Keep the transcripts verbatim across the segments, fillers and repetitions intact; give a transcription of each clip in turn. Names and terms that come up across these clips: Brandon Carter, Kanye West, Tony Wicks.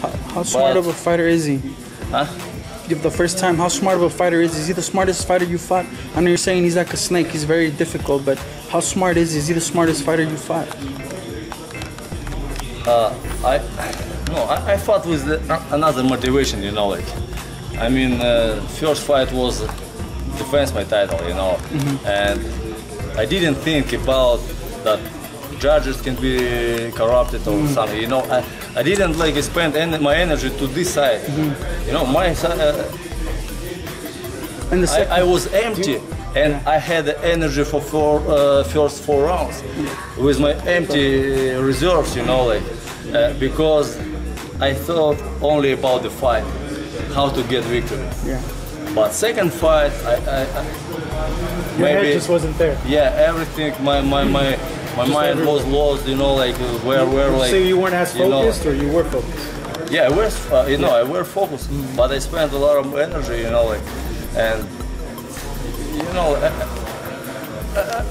How, how smart of a fighter is he? Huh? If the first time, how smart of a fighter is he? Is he the smartest fighter you fought? I know you're saying he's like a snake, he's very difficult, but how smart is he? Is he the smartest fighter you fought? Uh, I, no, I, I fought with another motivation, you know, like, I mean, uh, first fight was defense my title, you know, mm-hmm. and I didn't think about that judges can be corrupted or mm-hmm. something, you know. I, I didn't like spend en my energy to this side, mm-hmm. you know. My side, uh, and the I, I was empty, you, and yeah. I had the energy for four, uh, first four rounds yeah. with my empty reserves, you know, like uh, because I thought only about the fight, how to get victory. Yeah. But second fight, I, I, I maybe Your head just wasn't there. Yeah, everything. My my my. My Just mind everywhere. was lost, you know, like where, where, like. So you weren't as focused, you know, or you were focused? Yeah, I were, uh, you know, yeah. I were focused, mm-hmm. but I spent a lot of energy, you know, like, and you know, I,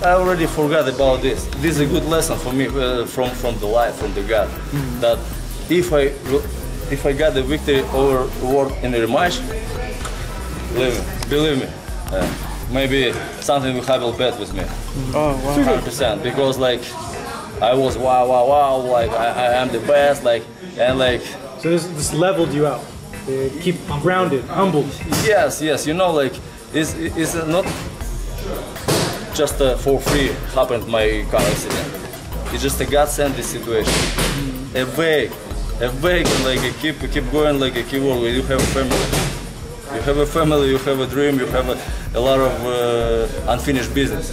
I, I already forgot about this. This is a good lesson for me uh, from from the life, from the God, mm-hmm. that if I if I got the victory over world in the rematch, believe me, believe me. Uh, Maybe something will happen bad with me. Oh, wow. one hundred percent. Because, like, I was wow, wow, wow, like, I, I am the best, like, and, like... So this, this leveled you out. Uh, keep grounded, humbled. Yes, yes, you know, like, it's, it's not just uh, for free happened my car accident. It's just a godsend this situation. A way, a way, like, a keep, keep going, like, a keep working, you have a family. You have a family, you have a dream, you have a, a lot of uh, unfinished business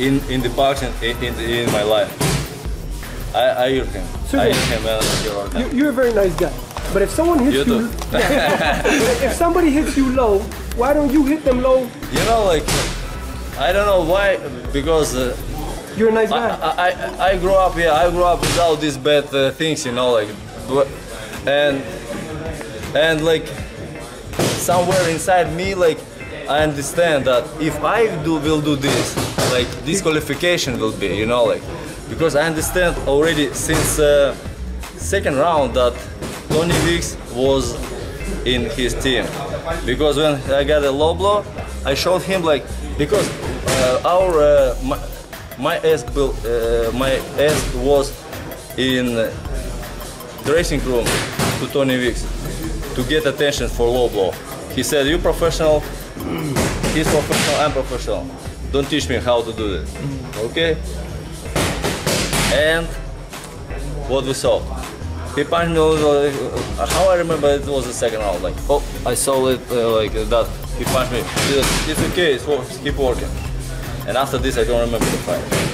in in the boxing in, in, in my life. I, I hear him. Super. I hear him. Uh, you, you're a very nice guy. But if someone hits you, you if somebody hits you low, why don't you hit them low? You know, like I don't know why, because uh, you're a nice guy. I I, I I grew up, yeah, I grew up without these bad uh, things, you know, like, and and like. Somewhere inside me, like, I understand that if I do will do this, like, disqualification will be, you know, like, because I understand already since uh, second round that Tony Wicks was in his team, because when I got a low blow, I showed him, like, because uh, our uh, my, my ass will, uh, my ass was in dressing room to Tony Wicks to get attention for low blow. He said, you professional, he's professional, I'm professional. Don't teach me how to do this, okay? And what we saw. He punched me a little, how I remember it was the second round, like, oh, I saw it uh, like that. He punched me, he said, it's okay, it's, keep working. And after this, I don't remember the fight.